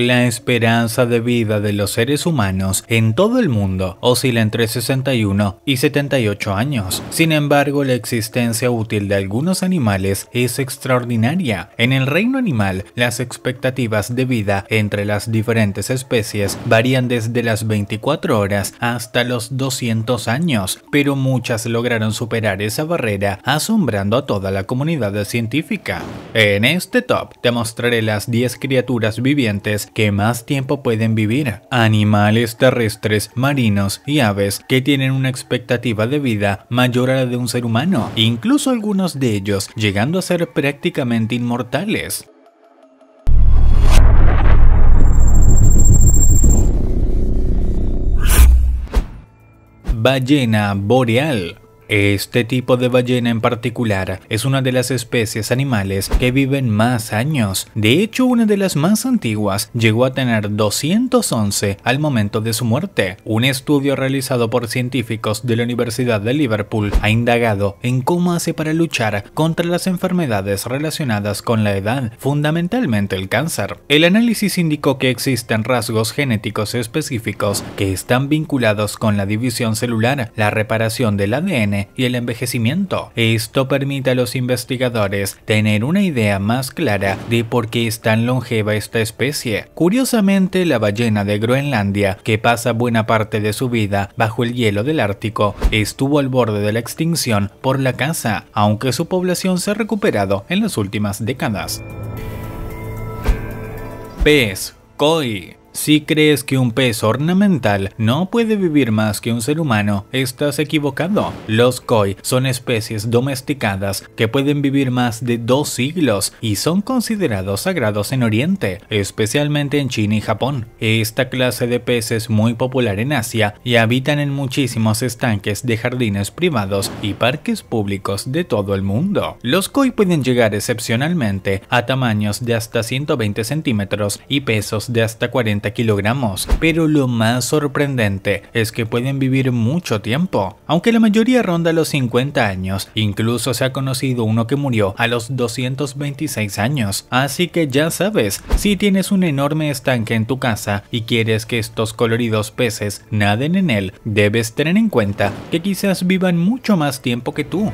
La esperanza de vida de los seres humanos en todo el mundo oscila entre 61 y 78 años. Sin embargo, la existencia útil de algunos animales es extraordinaria. En el reino animal, las expectativas de vida entre las diferentes especies varían desde las 24 horas hasta los 200 años, pero muchas lograron superar esa barrera, asombrando a toda la comunidad científica. En este top te mostraré las 10 criaturas vivientes que más tiempo pueden vivir, animales terrestres, marinos y aves que tienen una expectativa de vida mayor a la de un ser humano, incluso algunos de ellos llegando a ser prácticamente inmortales. Ballena boreal. Este tipo de ballena en particular es una de las especies animales que viven más años. De hecho, una de las más antiguas llegó a tener 211 al momento de su muerte. Un estudio realizado por científicos de la Universidad de Liverpool ha indagado en cómo hace para luchar contra las enfermedades relacionadas con la edad, fundamentalmente el cáncer. El análisis indicó que existen rasgos genéticos específicos que están vinculados con la división celular, la reparación del ADN y el envejecimiento. Esto permite a los investigadores tener una idea más clara de por qué es tan longeva esta especie. Curiosamente, la ballena de Groenlandia, que pasa buena parte de su vida bajo el hielo del Ártico, estuvo al borde de la extinción por la caza, aunque su población se ha recuperado en las últimas décadas. Pez koi. Si crees que un pez ornamental no puede vivir más que un ser humano, estás equivocado. Los koi son especies domesticadas que pueden vivir más de 2 siglos y son considerados sagrados en Oriente, especialmente en China y Japón. Esta clase de pez es muy popular en Asia y habitan en muchísimos estanques de jardines privados y parques públicos de todo el mundo. Los koi pueden llegar excepcionalmente a tamaños de hasta 120 centímetros y pesos de hasta 40 kilogramos, pero lo más sorprendente es que pueden vivir mucho tiempo. Aunque la mayoría ronda los 50 años, incluso se ha conocido uno que murió a los 226 años. Así que ya sabes, si tienes un enorme estanque en tu casa y quieres que estos coloridos peces naden en él, debes tener en cuenta que quizás vivan mucho más tiempo que tú.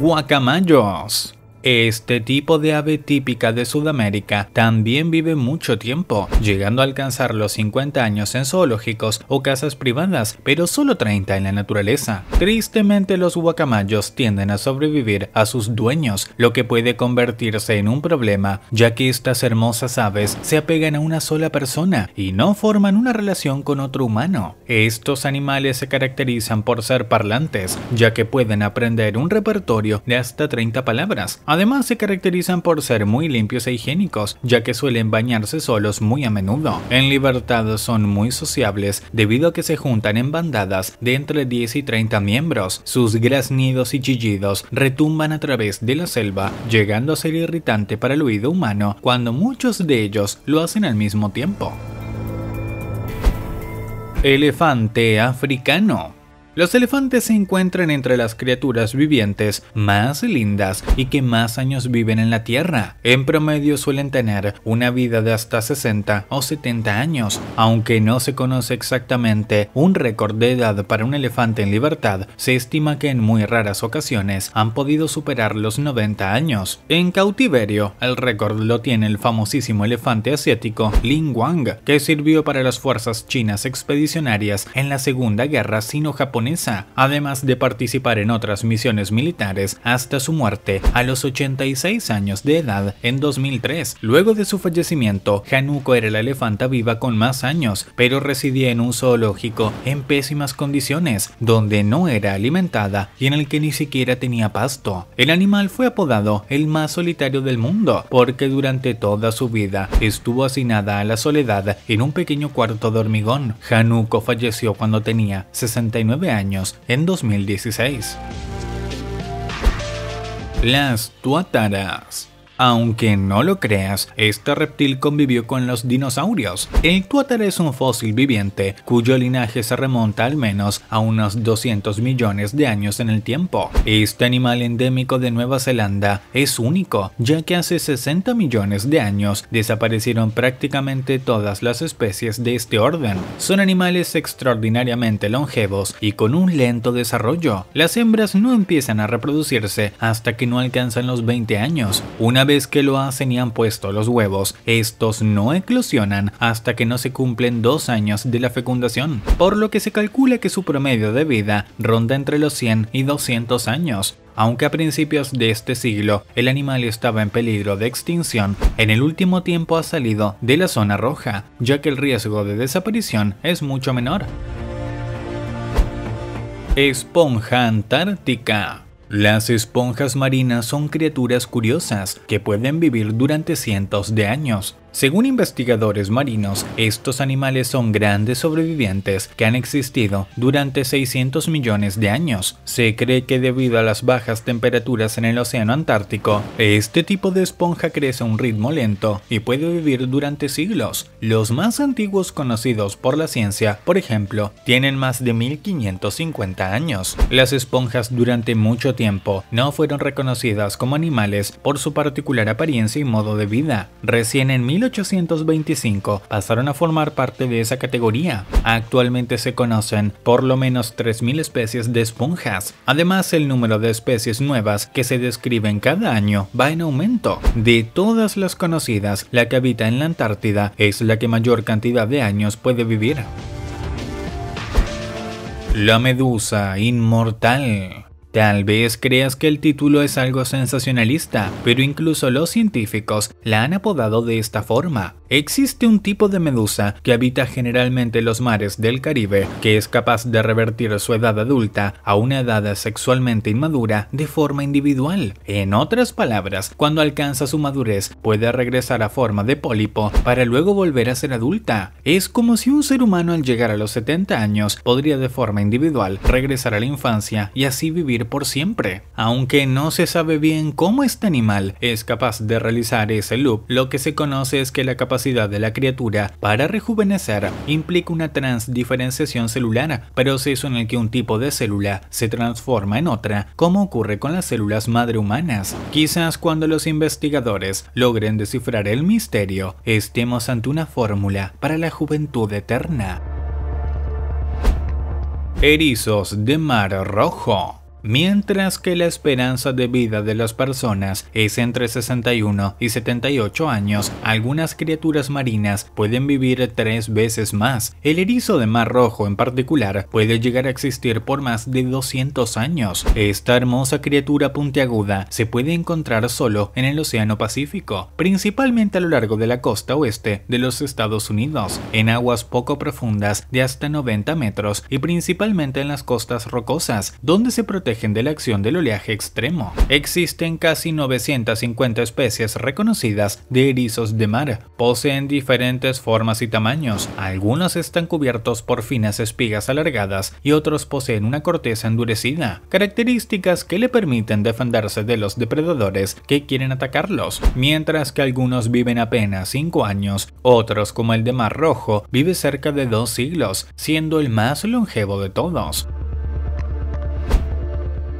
Guacamayos. Este tipo de ave típica de Sudamérica también vive mucho tiempo, llegando a alcanzar los 50 años en zoológicos o casas privadas, pero solo 30 en la naturaleza. Tristemente, los guacamayos tienden a sobrevivir a sus dueños, lo que puede convertirse en un problema, ya que estas hermosas aves se apegan a una sola persona y no forman una relación con otro humano. Estos animales se caracterizan por ser parlantes, ya que pueden aprender un repertorio de hasta 30 palabras. Además, se caracterizan por ser muy limpios e higiénicos, ya que suelen bañarse solos muy a menudo. En libertad son muy sociables debido a que se juntan en bandadas de entre 10 y 30 miembros. Sus graznidos y chillidos retumban a través de la selva, llegando a ser irritante para el oído humano cuando muchos de ellos lo hacen al mismo tiempo. Elefante africano. Los elefantes se encuentran entre las criaturas vivientes más lindas y que más años viven en la Tierra. En promedio suelen tener una vida de hasta 60 o 70 años. Aunque no se conoce exactamente un récord de edad para un elefante en libertad, se estima que en muy raras ocasiones han podido superar los 90 años. En cautiverio, el récord lo tiene el famosísimo elefante asiático Lin Wang, que sirvió para las fuerzas chinas expedicionarias en la Segunda Guerra Sino-Japonesa, además de participar en otras misiones militares hasta su muerte a los 86 años de edad en 2003. Luego de su fallecimiento, Hanuko era la elefanta viva con más años, pero residía en un zoológico en pésimas condiciones, donde no era alimentada y en el que ni siquiera tenía pasto. El animal fue apodado el más solitario del mundo, porque durante toda su vida estuvo hacinada a la soledad en un pequeño cuarto de hormigón. Hanuko falleció cuando tenía 69 años. En 2016. Las tuátaras. Aunque no lo creas, este reptil convivió con los dinosaurios. El tuátar es un fósil viviente cuyo linaje se remonta al menos a unos 200 millones de años en el tiempo. Este animal endémico de Nueva Zelanda es único, ya que hace 60 millones de años desaparecieron prácticamente todas las especies de este orden. Son animales extraordinariamente longevos y con un lento desarrollo. Las hembras no empiezan a reproducirse hasta que no alcanzan los 20 años. Una vez que lo hacen y han puesto los huevos, estos no eclosionan hasta que no se cumplen 2 años de la fecundación, por lo que se calcula que su promedio de vida ronda entre los 100 y 200 años. Aunque a principios de este siglo el animal estaba en peligro de extinción, en el último tiempo ha salido de la zona roja, ya que el riesgo de desaparición es mucho menor. Esponja antártica. Las esponjas marinas son criaturas curiosas que pueden vivir durante cientos de años. Según investigadores marinos, estos animales son grandes sobrevivientes que han existido durante 600 millones de años. Se cree que debido a las bajas temperaturas en el océano Antártico, este tipo de esponja crece a un ritmo lento y puede vivir durante siglos. Los más antiguos conocidos por la ciencia, por ejemplo, tienen más de 1550 años. Las esponjas durante mucho tiempo no fueron reconocidas como animales por su particular apariencia y modo de vida. Recién en 1825 pasaron a formar parte de esa categoría. Actualmente se conocen por lo menos 3000 especies de esponjas. Además, el número de especies nuevas que se describen cada año va en aumento. De todas las conocidas, la que habita en la Antártida es la que mayor cantidad de años puede vivir. La medusa inmortal. Tal vez creas que el título es algo sensacionalista, pero incluso los científicos la han apodado de esta forma. Existe un tipo de medusa que habita generalmente los mares del Caribe, que es capaz de revertir su edad adulta a una edad sexualmente inmadura de forma individual. En otras palabras, cuando alcanza su madurez, puede regresar a forma de pólipo para luego volver a ser adulta. Es como si un ser humano al llegar a los 70 años podría de forma individual regresar a la infancia y así vivir por siempre. Aunque no se sabe bien cómo este animal es capaz de realizar ese loop, lo que se conoce es que la capacidad de la criatura para rejuvenecer implica una transdiferenciación celular, proceso en el que un tipo de célula se transforma en otra, como ocurre con las células madre humanas. Quizás cuando los investigadores logren descifrar el misterio, estemos ante una fórmula para la juventud eterna. Erizos de mar rojo. Mientras que la esperanza de vida de las personas es entre 61 y 78 años, algunas criaturas marinas pueden vivir 3 veces más. El erizo de mar rojo en particular puede llegar a existir por más de 200 años. Esta hermosa criatura puntiaguda se puede encontrar solo en el Océano Pacífico, principalmente a lo largo de la costa oeste de los Estados Unidos, en aguas poco profundas de hasta 90 metros y principalmente en las costas rocosas, donde se protege de la acción del oleaje extremo. Existen casi 950 especies reconocidas de erizos de mar. Poseen diferentes formas y tamaños. Algunos están cubiertos por finas espigas alargadas y otros poseen una corteza endurecida, características que le permiten defenderse de los depredadores que quieren atacarlos. Mientras que algunos viven apenas 5 años, otros, como el de mar rojo, vive cerca de 2 siglos, siendo el más longevo de todos.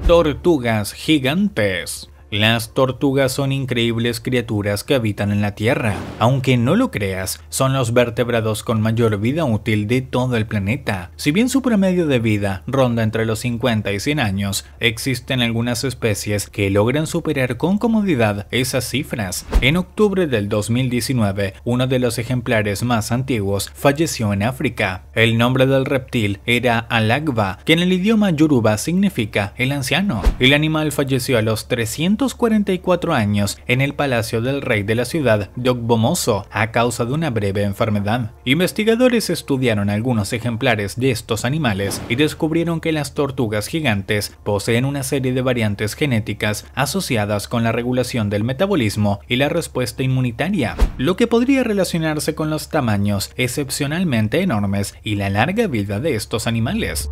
Tortugas gigantes. Las tortugas son increíbles criaturas que habitan en la Tierra. Aunque no lo creas, son los vertebrados con mayor vida útil de todo el planeta. Si bien su promedio de vida ronda entre los 50 y 100 años, existen algunas especies que logran superar con comodidad esas cifras. En octubre del 2019, uno de los ejemplares más antiguos falleció en África. El nombre del reptil era Alagba, que en el idioma yoruba significa el anciano. El animal falleció a los 344 años en el palacio del rey de la ciudad de Ogbomoso a causa de una breve enfermedad. Investigadores estudiaron algunos ejemplares de estos animales y descubrieron que las tortugas gigantes poseen una serie de variantes genéticas asociadas con la regulación del metabolismo y la respuesta inmunitaria, lo que podría relacionarse con los tamaños excepcionalmente enormes y la larga vida de estos animales.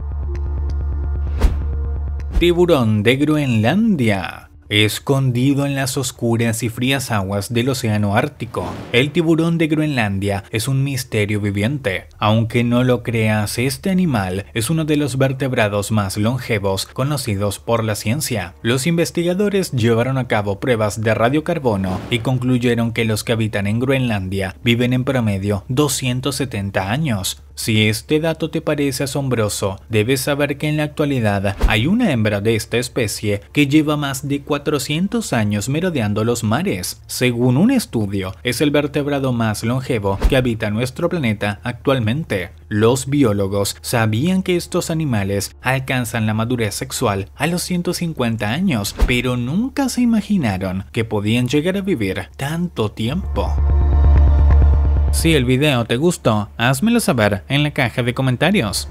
Tiburón de Groenlandia. Escondido en las oscuras y frías aguas del océano Ártico, el tiburón de Groenlandia es un misterio viviente. Aunque no lo creas, este animal es uno de los vertebrados más longevos conocidos por la ciencia. Los investigadores llevaron a cabo pruebas de radiocarbono y concluyeron que los que habitan en Groenlandia viven en promedio 270 años. Si este dato te parece asombroso, debes saber que en la actualidad hay una hembra de esta especie que lleva más de 400 años merodeando los mares. Según un estudio, es el vertebrado más longevo que habita nuestro planeta actualmente. Los biólogos sabían que estos animales alcanzan la madurez sexual a los 150 años, pero nunca se imaginaron que podían llegar a vivir tanto tiempo. Si el video te gustó, házmelo saber en la caja de comentarios.